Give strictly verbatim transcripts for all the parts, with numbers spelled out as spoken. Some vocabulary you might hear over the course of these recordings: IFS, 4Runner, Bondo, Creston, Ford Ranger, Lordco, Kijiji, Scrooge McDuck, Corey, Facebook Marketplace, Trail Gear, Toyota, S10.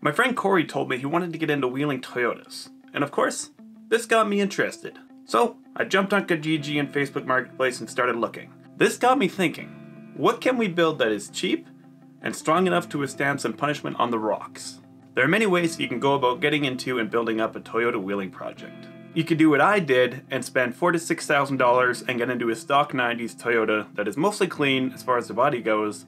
My friend Corey told me he wanted to get into wheeling Toyotas, and of course, this got me interested. So I jumped on Kijiji and Facebook Marketplace and started looking. This got me thinking, what can we build that is cheap and strong enough to withstand some punishment on the rocks? There are many ways you can go about getting into and building up a Toyota wheeling project. You could do what I did and spend four to six thousand dollars and get into a stock nineties Toyota that is mostly clean as far as the body goes.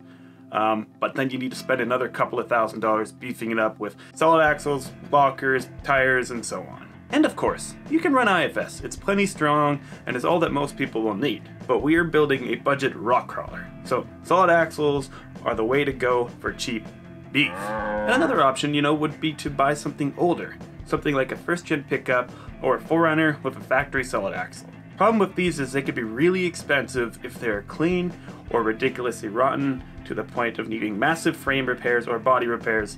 Um, but then you need to spend another couple of thousand dollars beefing it up with solid axles, lockers, tires, and so on. And of course, you can run I F S. It's plenty strong and is all that most people will need. But we are building a budget rock crawler, so solid axles are the way to go for cheap beef. And another option, you know, would be to buy something older, something like a first-gen pickup or a four runner with a factory solid axle. Problem with these is they could be really expensive if they're clean or ridiculously rotten to the point of needing massive frame repairs or body repairs,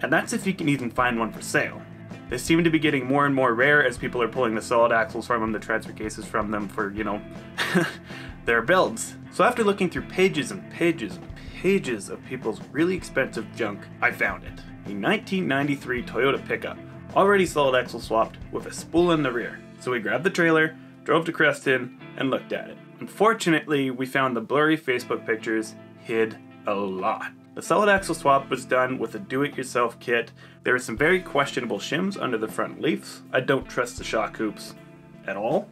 and that's if you can even find one for sale. They seem to be getting more and more rare as people are pulling the solid axles from them, the transfer cases from them for, you know, their builds. So after looking through pages and pages and pages of people's really expensive junk, I found it. A nineteen ninety-three Toyota pickup, already solid axle swapped with a spool in the rear. So we grabbed the trailer, drove to Creston, and looked at it. Unfortunately, we found the blurry Facebook pictures hid a lot. The solid axle swap was done with a do-it-yourself kit. There were some very questionable shims under the front leafs. I don't trust the shock hoops at all.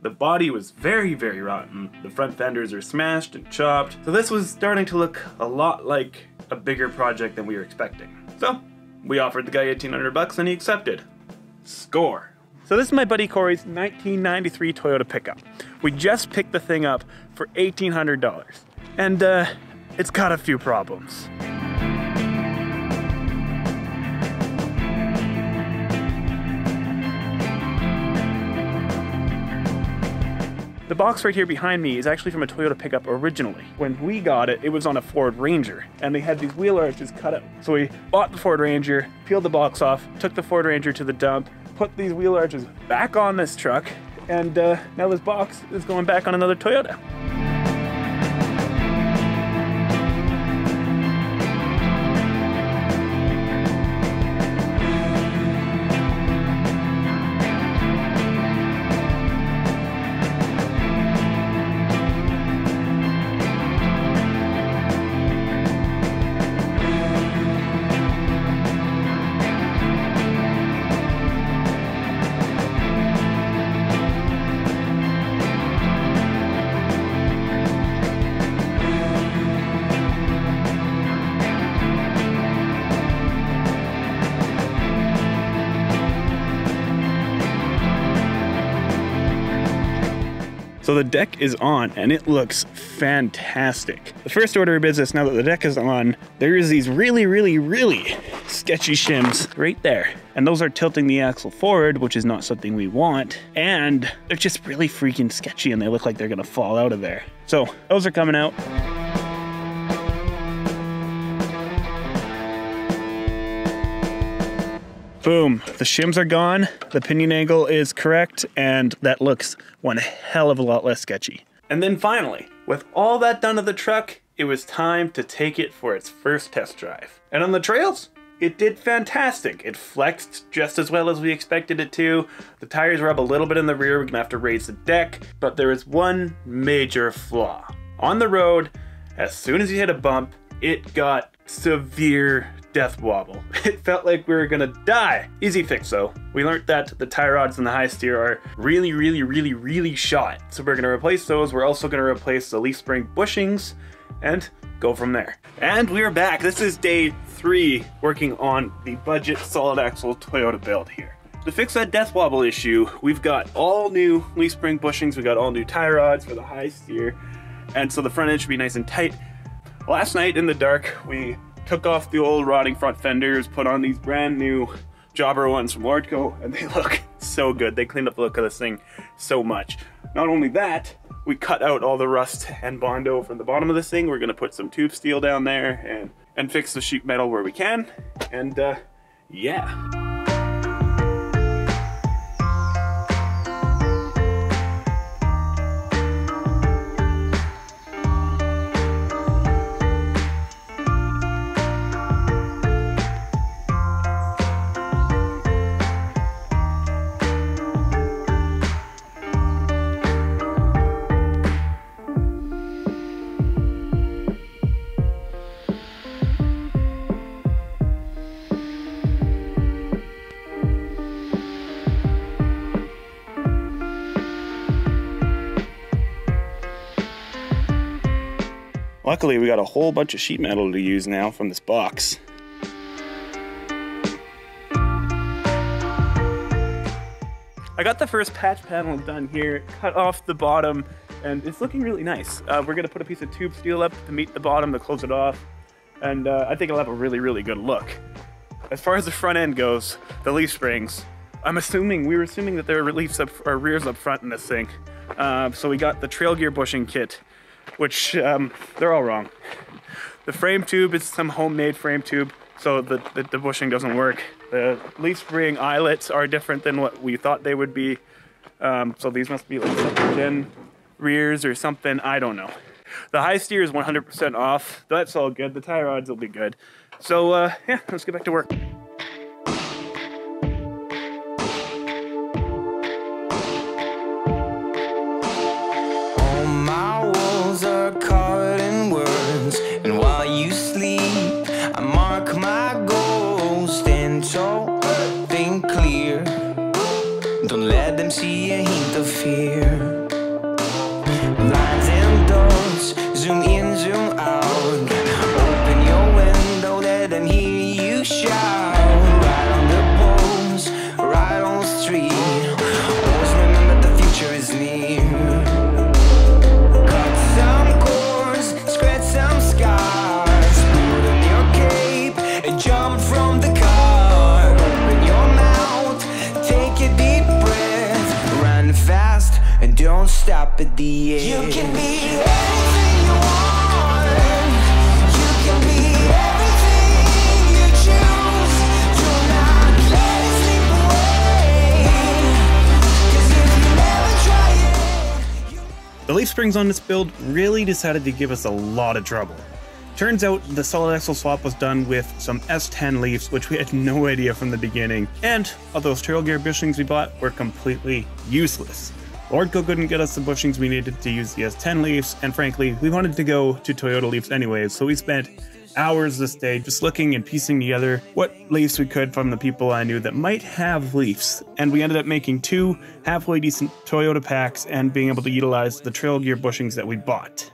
The body was very, very rotten. The front fenders are smashed and chopped. So this was starting to look a lot like a bigger project than we were expecting. So we offered the guy eighteen hundred bucks and he accepted. Score. So this is my buddy Corey's nineteen ninety-three Toyota pickup. We just picked the thing up for eighteen hundred dollars. And uh, it's got a few problems. The box right here behind me is actually from a Toyota pickup originally. When we got it, it was on a Ford Ranger, and they had these wheel arches cut out. So we bought the Ford Ranger, peeled the box off, took the Ford Ranger to the dump, put these wheel arches back on this truck, and uh, now this box is going back on another Toyota. So the deck is on and it looks fantastic. The first order of business now that the deck is on, there is these really, really, really sketchy shims right there. And those are tilting the axle forward, which is not something we want. And they're just really freaking sketchy and they look like they're gonna fall out of there. So those are coming out. Boom, the shims are gone, the pinion angle is correct, and that looks one hell of a lot less sketchy. And then finally, with all that done to the truck, it was time to take it for its first test drive. And on the trails, it did fantastic. It flexed just as well as we expected it to. The tires were up a little bit in the rear, we're gonna have to raise the deck, but there is one major flaw. On the road, as soon as you hit a bump, it got severe death wobble. It felt like we were gonna die. Easy fix though. We learned that the tie rods in the high steer are really, really, really, really shot. So we're gonna replace those. We're also gonna replace the leaf spring bushings and go from there. And we're back. This is day three working on the budget solid axle Toyota build here. To fix that death wobble issue, we've got all new leaf spring bushings. We got all new tie rods for the high steer. And so the front end should be nice and tight. Last night in the dark, we took off the old rotting front fenders, put on these brand new jobber ones from Lordco, and they look so good. They cleaned up the look of this thing so much. Not only that, we cut out all the rust and bondo from the bottom of this thing. We're gonna put some tube steel down there and, and fix the sheet metal where we can. And uh, yeah. Luckily, we got a whole bunch of sheet metal to use now from this box. I got the first patch panel done here, cut off the bottom, and it's looking really nice. Uh, we're gonna put a piece of tube steel up to meet the bottom to close it off, and uh, I think it'll have a really, really good look. As far as the front end goes, the leaf springs, I'm assuming, we were assuming that there are leaves up, or rears up front in this thing. Uh, so we got the Trail Gear bushing kit, which um, they're all wrong. The frame tube is some homemade frame tube, so the, the, the bushing doesn't work. The leaf spring eyelets are different than what we thought they would be. Um, so these must be like second-gen rears or something, I don't know. The high steer is one hundred percent off. That's all good, the tie rods will be good. So uh, yeah, let's get back to work. See a hint of fear. Lines and doors, zoom in, zoom out. Open your window, let them hear you shout. Right on the poles, right on the street. Always remember the future is near. Cut some cords, scratch some scars. Put on your cape and jump from the car. Open your mouth, take a deep breath. Fast and don't stop at the end. You can be anything you want. You can be everything you choose. Do not let it slip away. 'Cause if you never try it. The leaf springs on this build really decided to give us a lot of trouble. Turns out the solid axle swap was done with some S ten leaves, which we had no idea from the beginning, and all those Trail Gear bushings we bought were completely useless. Lordco couldn't get us the bushings we needed to use the S ten leaves, and frankly, we wanted to go to Toyota leaves anyways, so we spent hours this day just looking and piecing together what leaves we could from the people I knew that might have leaves, and we ended up making two halfway decent Toyota packs and being able to utilize the Trail Gear bushings that we bought.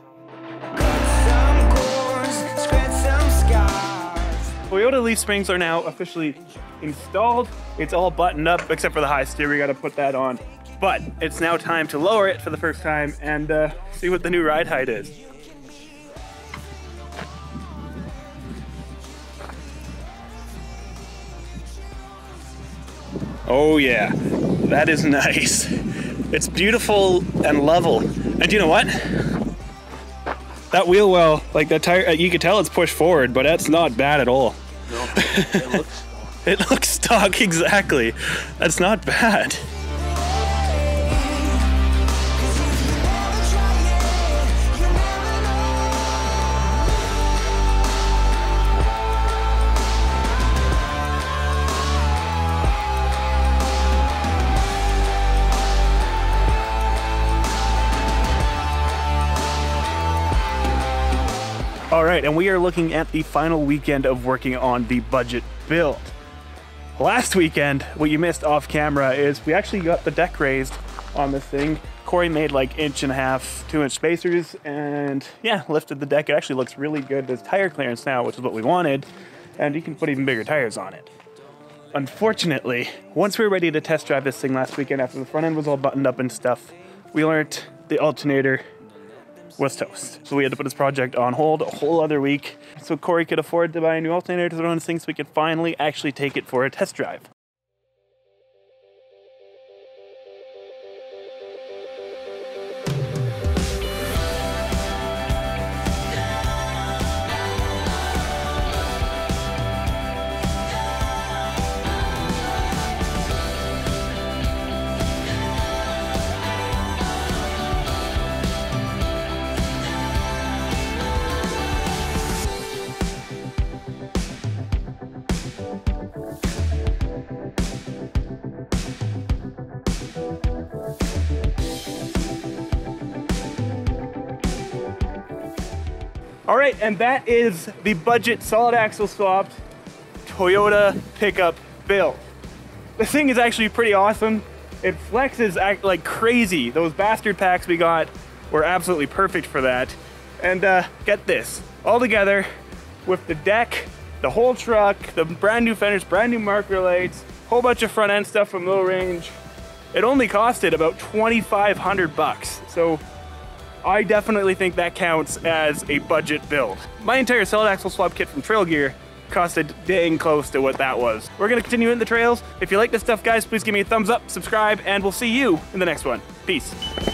Toyota leaf springs are now officially installed. It's all buttoned up except for the high steer. We got to put that on, but it's now time to lower it for the first time and uh, see what the new ride height is. Oh yeah, that is nice. It's beautiful and level. And you know what? That wheel well, like that tire, you could tell it's pushed forward, but that's not bad at all. No, it looks stock. It looks stock, exactly. That's not bad. All right, and we are looking at the final weekend of working on the budget build. Last weekend, what you missed off camera is we actually got the deck raised on this thing. Corey made like inch and a half, two inch spacers, and yeah, lifted the deck. It actually looks really good. There's tire clearance now, which is what we wanted, and you can put even bigger tires on it. Unfortunately, once we were ready to test drive this thing last weekend, after the front end was all buttoned up and stuff, we learned the alternator was toast. So we had to put this project on hold a whole other week so Corey could afford to buy a new alternator to throw on his thing so we could finally actually take it for a test drive. All right, and that is the budget solid axle swapped Toyota pickup build. The thing is actually pretty awesome. It flexes act like crazy. Those bastard packs we got were absolutely perfect for that. and uh, get this, all together with the deck, the whole truck, the brand new fenders, brand new marker lights, whole bunch of front end stuff from Low Range. It only costed about twenty-five hundred bucks. So I definitely think that counts as a budget build. My entire solid axle swap kit from Trail Gear costed dang close to what that was. We're gonna continue in the trails. If you like this stuff, guys, please give me a thumbs up, subscribe, and we'll see you in the next one. Peace.